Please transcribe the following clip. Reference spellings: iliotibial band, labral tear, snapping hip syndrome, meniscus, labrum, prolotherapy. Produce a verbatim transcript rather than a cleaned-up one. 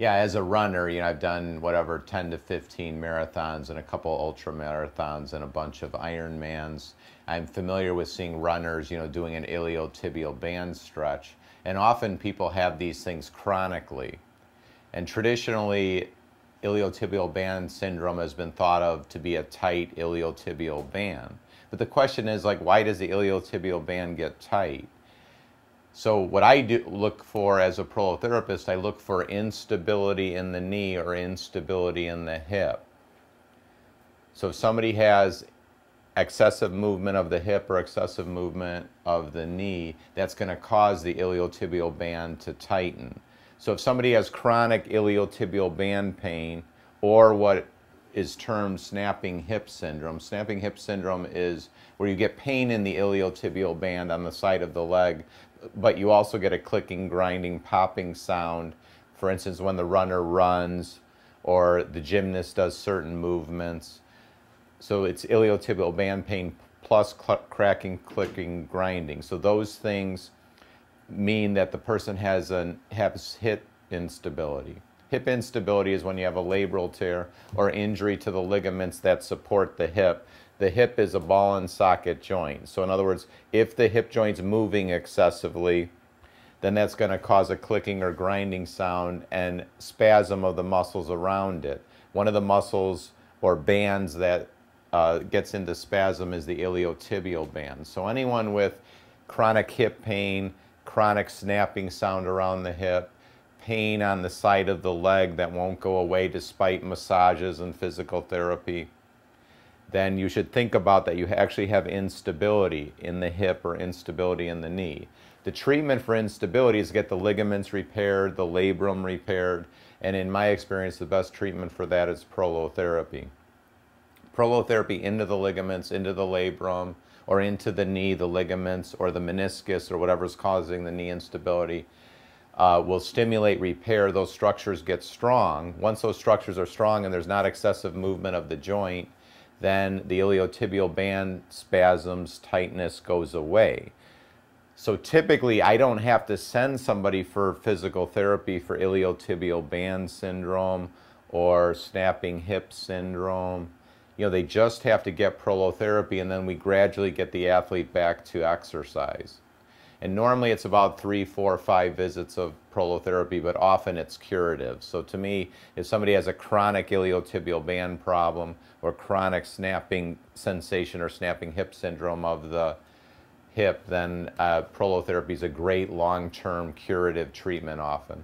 Yeah, as a runner, you know, I've done whatever ten to fifteen marathons and a couple ultra marathons and a bunch of Ironmans. I'm familiar with seeing runners, you know, doing an iliotibial band stretch. And often people have these things chronically. And traditionally, iliotibial band syndrome has been thought of to be a tight iliotibial band. But the question is, like, why does the iliotibial band get tight? So what I do look for as a prolotherapist, I look for instability in the knee or instability in the hip. So if somebody has excessive movement of the hip or excessive movement of the knee, that's going to cause the iliotibial band to tighten. So if somebody has chronic iliotibial band pain or what is termed snapping hip syndrome. Snapping hip syndrome is where you get pain in the iliotibial band on the side of the leg, but you also get a clicking, grinding, popping sound. For instance, when the runner runs or the gymnast does certain movements. So it's iliotibial band pain plus cracking, clicking, grinding. So those things mean that the person has an has hip instability. Hip instability is when you have a labral tear or injury to the ligaments that support the hip. The hip is a ball and socket joint. So in other words, if the hip joint's moving excessively, then that's going to cause a clicking or grinding sound and spasm of the muscles around it. One of the muscles or bands that uh, gets into spasm is the iliotibial band. So anyone with chronic hip pain, chronic snapping sound around the hip, pain on the side of the leg that won't go away despite massages and physical therapy, then you should think about that you actually have instability in the hip or instability in the knee. The treatment for instability is to get the ligaments repaired, the labrum repaired, and in my experience, the best treatment for that is prolotherapy. Prolotherapy into the ligaments, into the labrum, or into the knee, the ligaments, or the meniscus, or whatever's causing the knee instability. Uh, will stimulate repair. Those structures get strong. Once those structures are strong and there's not excessive movement of the joint, then the iliotibial band spasms, tightness goes away. So typically I don't have to send somebody for physical therapy for iliotibial band syndrome or snapping hip syndrome. You know, they just have to get prolotherapy, and then we gradually get the athlete back to exercise. And normally it's about three, four, five visits of prolotherapy, but often it's curative. So to me, if somebody has a chronic iliotibial band problem or chronic snapping sensation or snapping hip syndrome of the hip, then uh, prolotherapy is a great long-term curative treatment often.